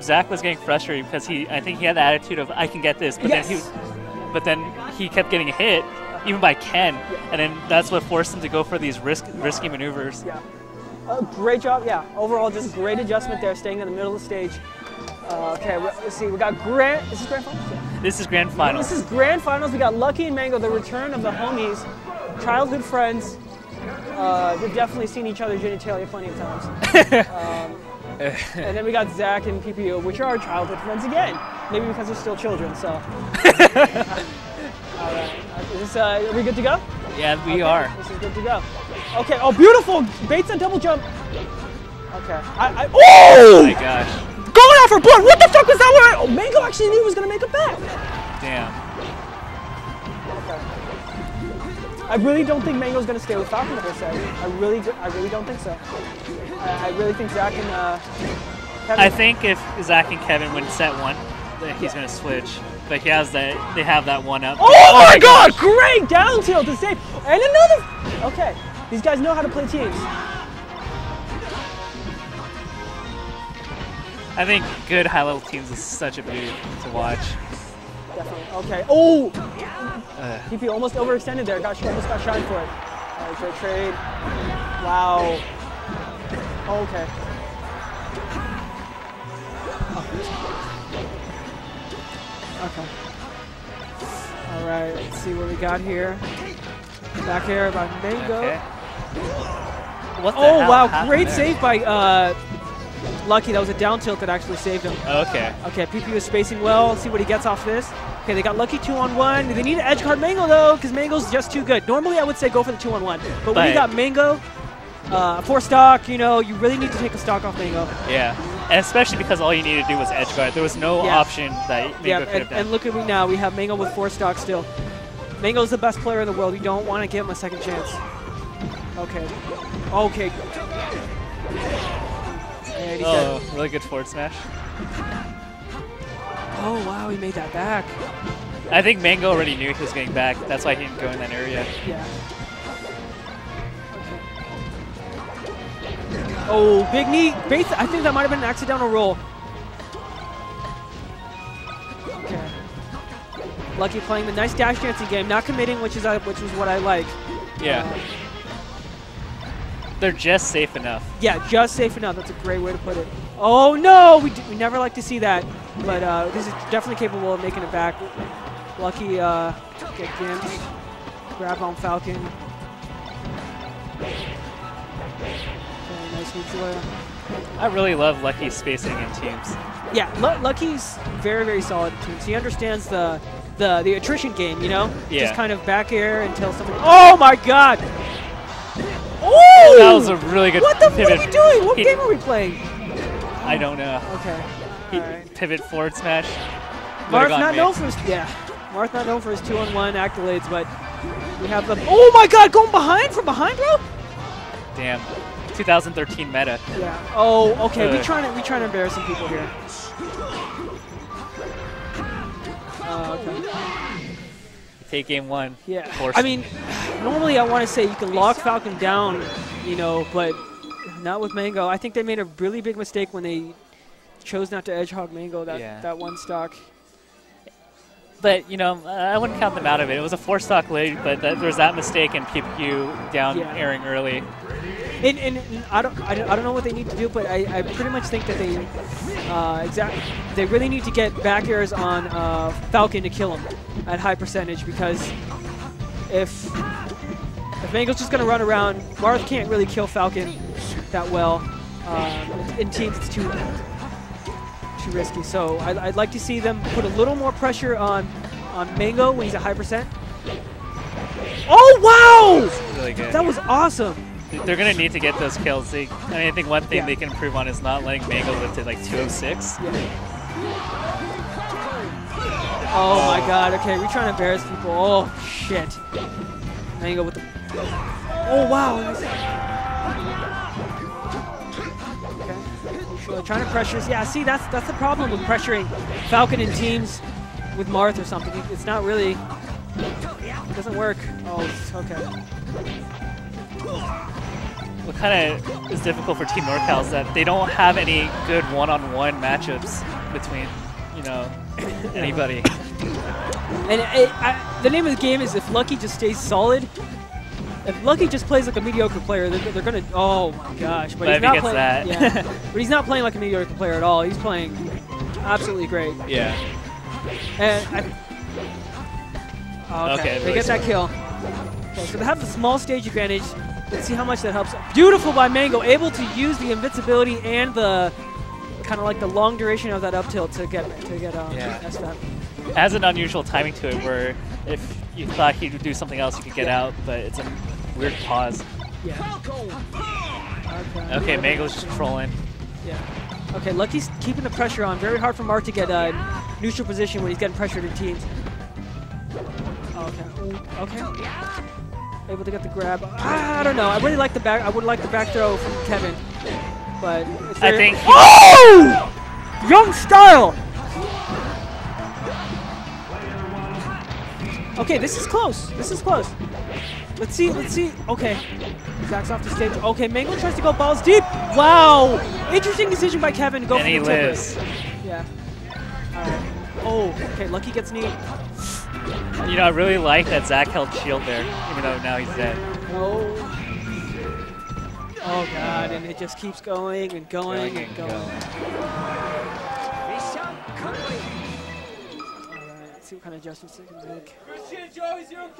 Zach was getting frustrated because I think he had the attitude of I can get this, but yes. then he kept getting hit even by Ken, yeah. And then that's what forced him to go for these risky maneuvers. Yeah, great job. Yeah, overall just great adjustment there, staying in the middle of the stage. Okay, let's see. We got Grand. Is this Grand Finals? Yeah. This is Grand Finals. This is Grand Finals. We got Lucky and Mango, the return of the homies, childhood friends. They've definitely seen each other's genitalia plenty of times. And then we got Zach and PewPewU, which are our childhood friends again. Maybe because they're still children, so. All right. Are we good to go? Yeah, we are. This is good to go. Okay, oh, beautiful! Baits on double jump. Okay. Oh my gosh. Going out for blood! What the fuck was that one? Oh, Mango actually knew he was going to make a bet. Damn. Okay. I really don't think Mango's going to stay with Falcon, like I said. I really don't think so. I really think Zach and Kevin. I think if Zach and Kevin win set one, that he's gonna switch. But he has that. They have that one up. Oh my God! Gosh. Great down tilt to save, and another. Okay, these guys know how to play teams. I think good high level teams is such a beauty to watch. Definitely. Okay. Oh. PP almost overextended there. Gosh, almost got shot for it. All right, great trade. Wow. Okay. Oh. Okay. All right. Let's see what we got here. Back air by Mango. Okay. What the hell wow! Great there? Save by Lucky. That was a down tilt that actually saved him. Okay. Okay. PewPewU is spacing well. Let's see what he gets off this. Okay, they got Lucky 2-on-1. They need to edge guard Mango though, because Mango's just too good. Normally, I would say go for the 2-on-1, but when you got Mango. For stock, you know, you really need to take a stock off Mango. Yeah, and especially because all you needed to do was edge guard. There was no option that Mango could have done. And look at me now. We have Mango with 4 stock still. Mango's the best player in the world. You don't want to give him a second chance. Okay. Okay. And he said, really good forward smash. Oh, wow, he made that back. I think Mango already knew he was getting back. That's why he didn't go in that area. Yeah. Oh, big knee. Bates, I think that might have been an accidental roll. Okay. Lucky playing the nice dash dancing game, not committing, which is what I like. Yeah. They're just safe enough. Yeah, just safe enough. That's a great way to put it. Oh, no! We never like to see that. But this is definitely capable of making it back. Lucky get games. Grab on Falcon. I really love Lucky's spacing in teams. Yeah, Lucky's very, very solid in teams. He understands the attrition game, you know? Yeah. Just kind of back air until somebody... Oh, my God! Oh! That was a really good pivot. What the fuck are you doing? What game are we playing? I don't know. Okay. Pivot forward smash. Marth not known for his... Yeah. Marth not known for his 2-on-1 accolades, but we have the... Oh, my God! Going behind from behind, bro? Damn. 2013 meta. Yeah. Oh, okay. We trying to embarrass some people here. Okay. Take game one. Yeah. I mean, normally I want to say you can lock Falcon down, you know, but not with Mango. I think they made a really big mistake when they chose not to edge hog Mango that 1 stock. But, you know, I wouldn't count them out of it. It was a 4-stock lead, but there was that mistake and PewPewU down airing early. And I don't know what they need to do, but I pretty much think that they really need to get back airs on Falcon to kill him at high percentage, because if Mango's just gonna run around, Marth can't really kill Falcon that well. In teams, it's too risky. So I'd like to see them put a little more pressure on Mango when he's at high percent. Oh wow! Really good. That was awesome. They're going to need to get those kills. I think one thing they can improve on is not letting Mango lift it like 206. Yeah. Oh my God. Okay, we're trying to embarrass people. Oh, shit. Mango with the... Oh, wow. Okay. Sure, trying to pressure... Yeah, see, that's the problem with pressuring Falcon in teams with Marth or something. It's not really... It doesn't work. Oh, okay. What kind of is difficult for Team NorCal is that they don't have any good one-on-one matchups between, you know, anybody. And the name of the game is if Lucky just stays solid. If Lucky just plays like a mediocre player, they're gonna. Oh my gosh! But he's not playing. That. Yeah. But he's not playing like a mediocre player at all. He's playing absolutely great. Yeah. And okay. They get that kill. Okay, so they have the small stage advantage. Let's see how much that helps. Beautiful by Mango, able to use the invincibility and the kind of like the long duration of that up tilt to get that stuff. It has an unusual timing to it where if you thought he would do something else, you could get out, but it's a weird pause. Yeah. Okay, Mango's just trolling. Yeah. Okay, Lucky's keeping the pressure on. Very hard for Mark to get a neutral position when he's getting pressured in teams. Okay. Able to get the grab. I don't know. I really like the back. I would like the back throw from Kevin, but I think. Oh! Young style. Okay, this is close. This is close. Let's see. Let's see. Okay. Zach's off the stage. Okay, Mango tries to go balls deep. Wow. Interesting decision by Kevin to go for the tippers. Yeah. All right. Oh. Okay. Lucky gets knee. You know, I really like that Zach held shield there, even though now he's dead. Oh god, and it just keeps going and going and going. Alright, let's see what kind of adjustments they can make. Good shit, Joey, 0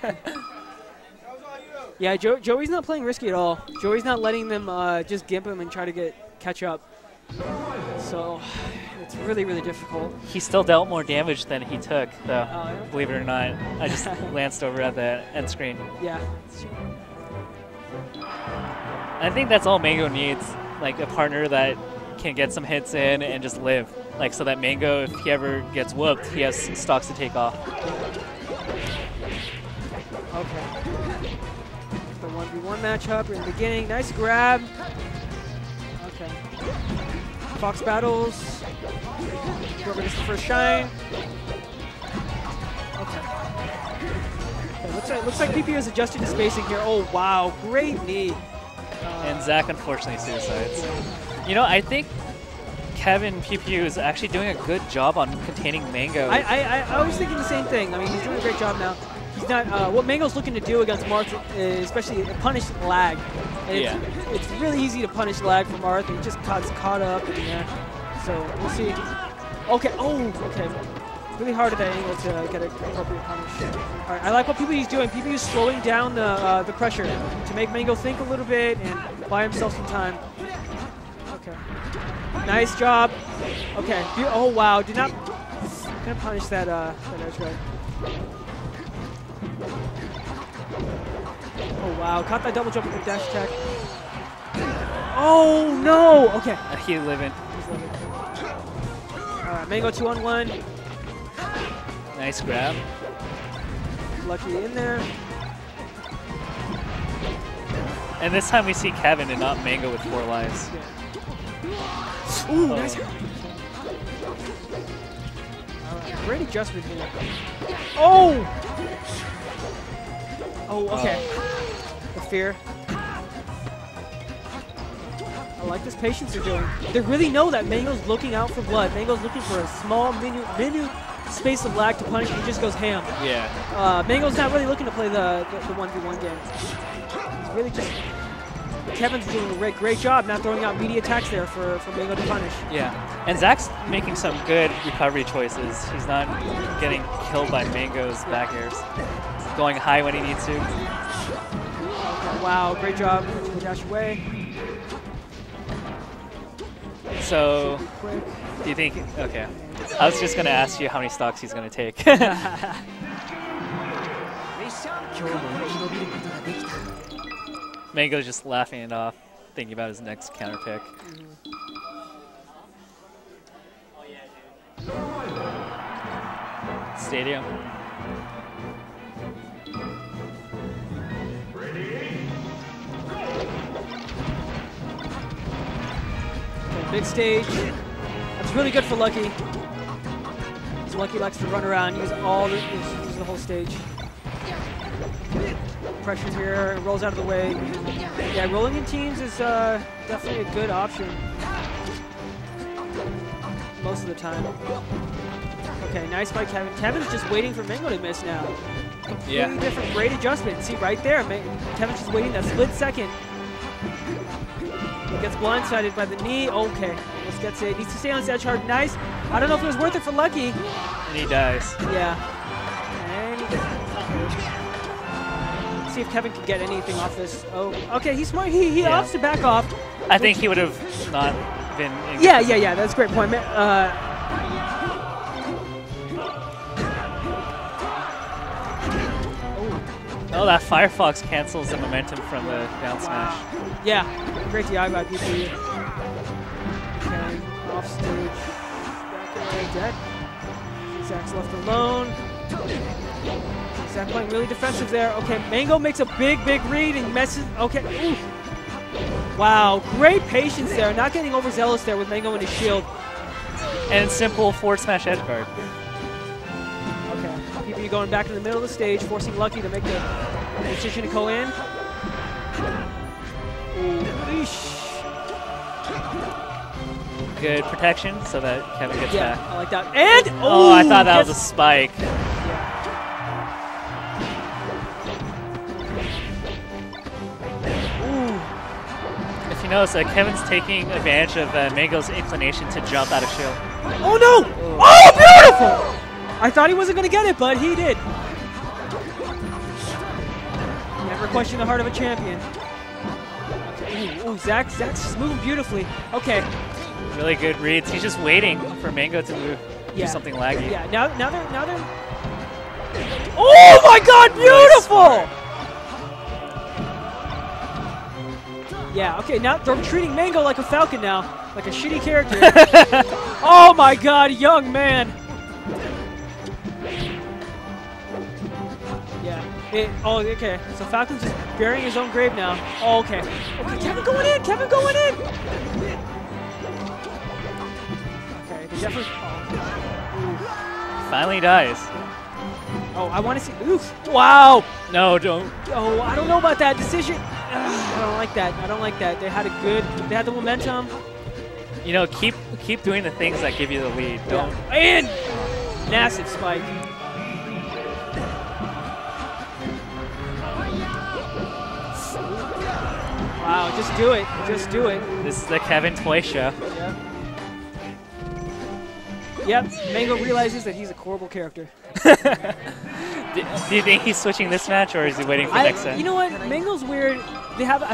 kills! Yeah, Joey's not playing risky at all. Joey's not letting them just gimp him and try to catch up. So it's really, really difficult. He still dealt more damage than he took, though, believe it or not. I just glanced over at the end screen. Yeah. I think that's all Mango needs, like a partner that can get some hits in and just live, like so that Mango, if he ever gets whooped, he has stocks to take off. Okay. The 1v1 matchup in the beginning. Nice grab. Okay. Fox battles. Whoever gets the first shine. Okay. Looks like PewPewU has adjusted to spacing here. Oh wow, great knee. And Zach unfortunately suicides. You know, I think Kevin PewPewU is actually doing a good job on containing Mango. I was thinking the same thing. I mean, he's doing a great job now. He's not. What Mango's looking to do against Marth, especially punish lag. Yeah. It's really easy to punish lag from Marth, and it just gets caught up in there. So we'll see. Okay. Oh. Okay. Really hard at that angle to get an appropriate punish. All right. I like what PewPewU's doing. PewPewU's slowing down the pressure to make Mango think a little bit and buy himself some time. Okay. Nice job. Okay. Oh wow. Did not. I'm gonna punish that. That edge guard. Oh wow, caught that double jump with the dash attack. Oh no! Okay. He's living. Alright, Mango 2-on-1. Nice grab. Lucky in there. And this time we see Kevin and not Mango with 4 lives. Yeah. Ooh, nice. Alright, great adjustment here. Oh! Oh, okay. The fear. I like this patience they're doing. They really know that Mango's looking out for blood. Mango's looking for a small, minute space of lag to punish, and he just goes ham. Yeah. Mango's not really looking to play the 1v1 game. He's really just... Kevin's doing a great job not throwing out media attacks there for Mango to punish. Yeah. And Zach's making some good recovery choices. He's not getting killed by Mango's back airs. Going high when he needs to. Okay, wow, great job. Dash away. So, do you think... Okay. I was just going to ask you how many stocks he's going to take. Mango's just laughing it off, thinking about his next counter pick. Stadium. Big stage. That's really good for Lucky. Lucky likes to run around, use the whole stage. Pressure here, rolls out of the way. Yeah, rolling in teams is definitely a good option most of the time. Okay, nice by Kevin. Kevin's just waiting for Mango to miss now. Completely different great adjustment. See, right there, Kevin's just waiting that split second. He gets blindsided by the knee. Okay, let's get to it. Needs to stay on Zach hard. Nice. I don't know if it was worth it for Lucky. And he dies. Yeah. And see if Kevin can get anything off this. Oh, okay, he's smart. He opts to back off. I think he would have not been. Yeah. That's a great point. Oh, that Firefox cancels the momentum from the down smash. Yeah, great DI by PewPewU. Okay, off stage, back away, dead. Zach's left alone. Zach playing really defensive there. Okay, Mango makes a big read and messes. Okay, ooh. Wow, great patience there. Not getting overzealous there with Mango and his shield. And simple forward smash edge guard. PewPewU going back in the middle of the stage, forcing Lucky to make the decision to go in. Good protection so that Kevin gets back. I like that. And oh, I thought that was a spike. Yeah. If you notice, Kevin's taking advantage of Mango's inclination to jump out of shield. Oh no! Oh, beautiful! I thought he wasn't going to get it, but he did. Never question the heart of a champion. Okay. Ooh, Zach's just moving beautifully. Okay. Really good reads. He's just waiting for Mango to move, do something laggy. Yeah. Now they're. Oh my God! Beautiful. Nice. Yeah. Okay. Now they're treating Mango like a Falcon now, like a shitty character. Oh my God, young man. Okay, so Falcon's just burying his own grave now. Oh, okay. Kevin going in! Kevin going in! Okay, the Jeffers... Oh. Finally dies. Oh, I want to see... Oof! Wow! No, don't. Oh, I don't know about that decision. I don't like that. I don't like that. They had a good... They had the momentum. You know, keep doing the things that give you the lead. Don't... And! Massive spike. Wow, just do it. Just do it. This is the Kevin Toy show. Yeah. Yep, Mango realizes that he's a horrible character. do you think he's switching this match, or is he waiting for next time? You know what? Mango's weird. I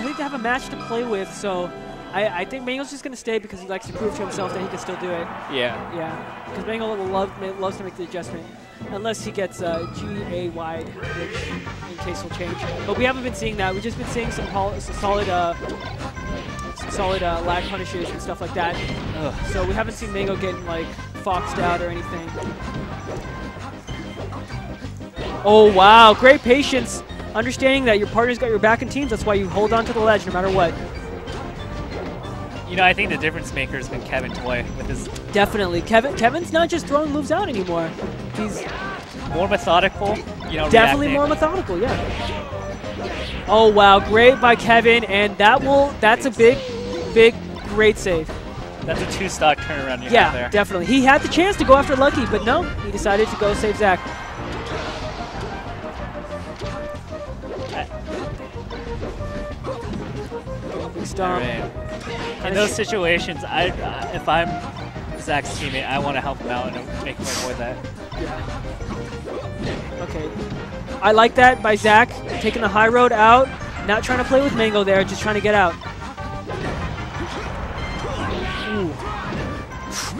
think they have a match to play with, so I think Mango's just going to stay because he likes to prove to himself that he can still do it. Yeah. Yeah, because Mango loves to make the adjustment. Unless he gets GA-wide, which in case will change. But we haven't been seeing that. We've just been seeing some solid lag punishes and stuff like that. Ugh. So we haven't seen Mango getting like foxed out or anything. Oh wow, great patience. Understanding that your partner's got your back in teams, that's why you hold on to the ledge no matter what. You know, I think the difference maker has been Kevin Toy with his... Definitely. Kevin's not just throwing moves out anymore. He's... more methodical. You know, definitely reacting. More methodical, yeah. Oh, wow. Great by Kevin, and that will... That's a big, great save. That's a two-stock turnaround you have there. Yeah, definitely. He had the chance to go after Lucky, but no. He decided to go save Zach. Stomp. In those situations, if I'm Zach's teammate, I want to help him out and make him avoid that. Yeah. Okay. I like that by Zach, taking the high road out, not trying to play with Mango there, just trying to get out. Ooh.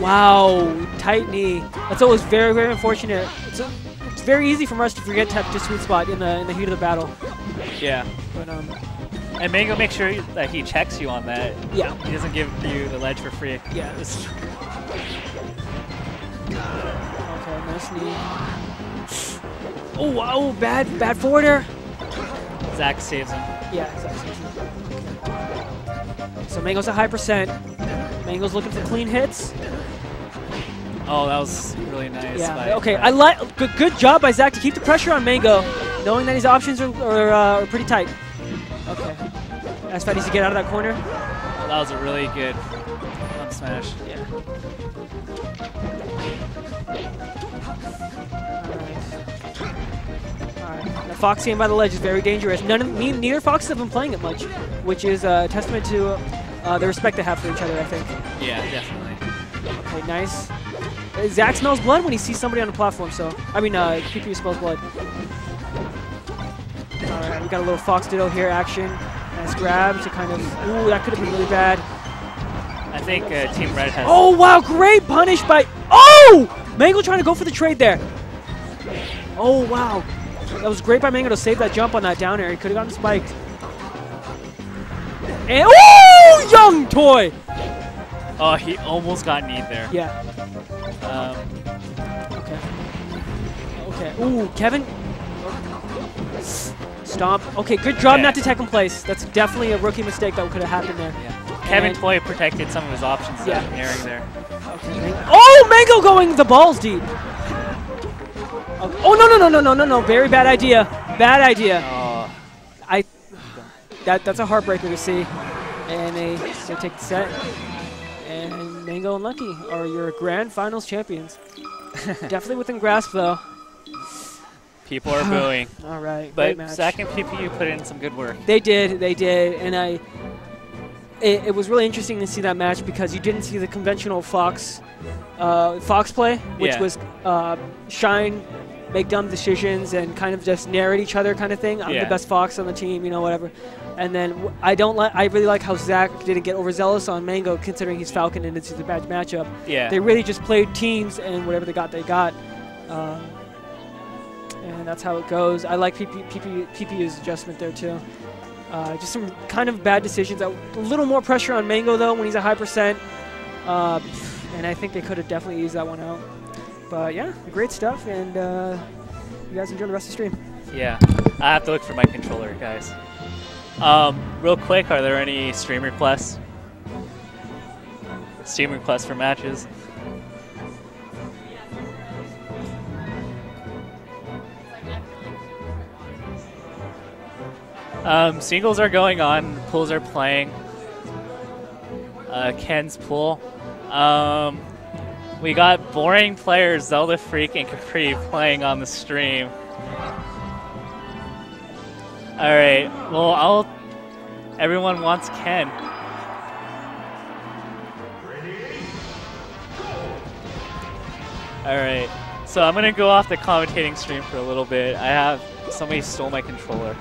Wow, tight knee. That's always very, very unfortunate. It's very easy for us to forget to have the sweet spot in the heat of the battle. Yeah. But, and Mango makes sure that he checks you on that. Yeah. He doesn't give you the ledge for free. Yeah. Okay, nice knee. Oh, bad forwarder. Zach saves him. Yeah, Zach saves him. So Mango's a high percent. Mango's looking for clean hits. Oh, that was really nice. Yeah. Okay, I like. Good job by Zach to keep the pressure on Mango. knowing that his options are pretty tight. Okay. Asphalt needs to get out of that corner. Well, that was a really good up smash. Yeah. All right. Now, Fox game by the ledge is very dangerous. Neither Foxes have been playing it much, which is a testament to the respect they have for each other, I think. Yeah, definitely. Okay, nice. Zach smells blood when he sees somebody on the platform, so... I mean, PewPewU smells blood. Alright, we got a little Fox Ditto here action. Nice grab to kind of... Ooh, that could have been really bad. I think Team Red has... Oh, wow! Great punish by... Oh! Mango trying to go for the trade there. Oh, wow. That was great by Mango to save that jump on that down air. He could have gotten spiked. And... Ooh! Young Toy! Oh, he almost got kneed there. Yeah. Okay. Ooh, Kevin. Stomp. Okay, good job not to tech in place. That's definitely a rookie mistake that could have happened there. Yeah. Kevin Toy protected some of his options airing there. Okay. Oh, Mango going the balls deep. Okay. Oh, no. Very bad idea. Bad idea. Oh. That's a heartbreaker to see. And they take the set. And Mango and Lucky are your Grand Finals champions. Definitely within grasp, though. People are booing. All right, but Zach and PewPewU put in some good work. They did, and it was really interesting to see that match because you didn't see the conventional Fox play, which was shine, make dumb decisions, and kind of just narrate each other, kind of thing. I'm the best Fox on the team, you know, whatever. And then I really like how Zach didn't get overzealous on Mango, considering he's Falcon and it's a bad matchup. Yeah. They really just played teams and whatever they got, and that's how it goes. I like PewPewU's adjustment there too. Just some kind of bad decisions. A little more pressure on Mango though when he's a high percent, and I think they could have definitely eased that one out. But yeah, great stuff, and you guys enjoy the rest of the stream. Yeah, I have to look for my controller, guys. Real quick, are there any stream requests? Stream requests for matches? Singles are going on, pools are playing. Ken's pool. We got boring players Zelda Freak and Capri playing on the stream. Alright, well, everyone wants Ken. Alright, so I'm gonna go off the commentating stream for a little bit. Somebody stole my controller.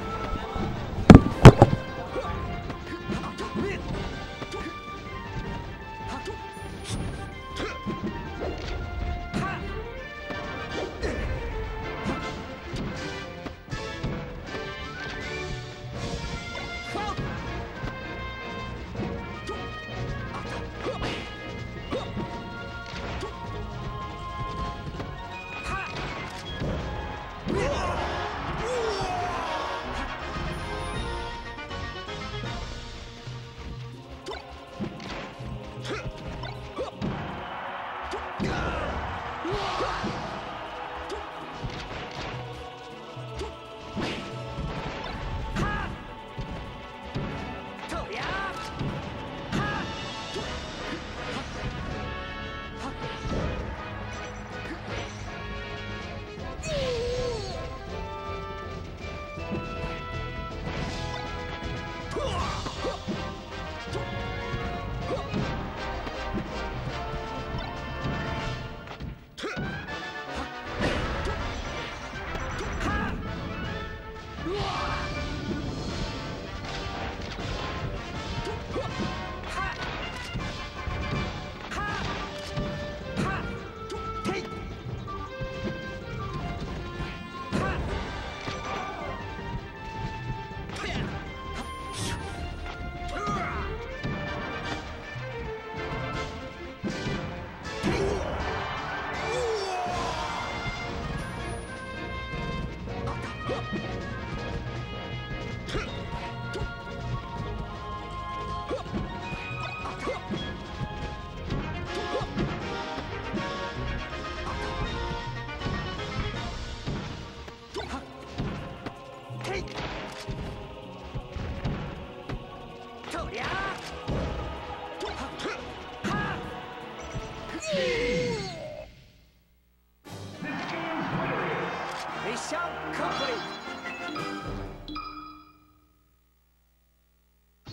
Mission complete.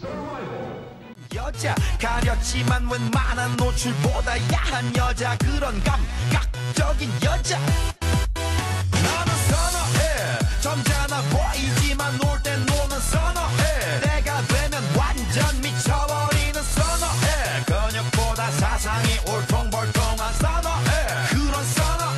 Survival. 여자 가렸지만 웬만한 노출보다 야한 여자 그런 감각적인 여자. 나는 선어해 점잖아 보이지만 놀 땐 노는 선어해. 내가 되면 완전 미쳐버리는 선어해. 근육보다 사상이 울퉁불퉁한 선어해. 그런 선어해.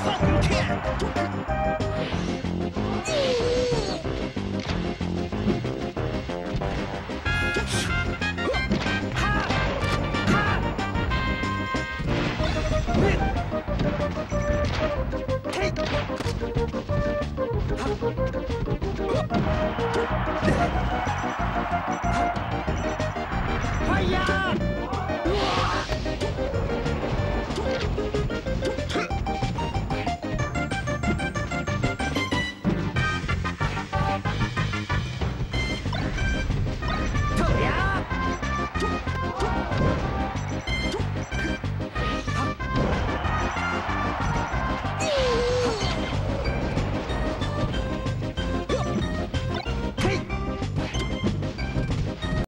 Fucking can't!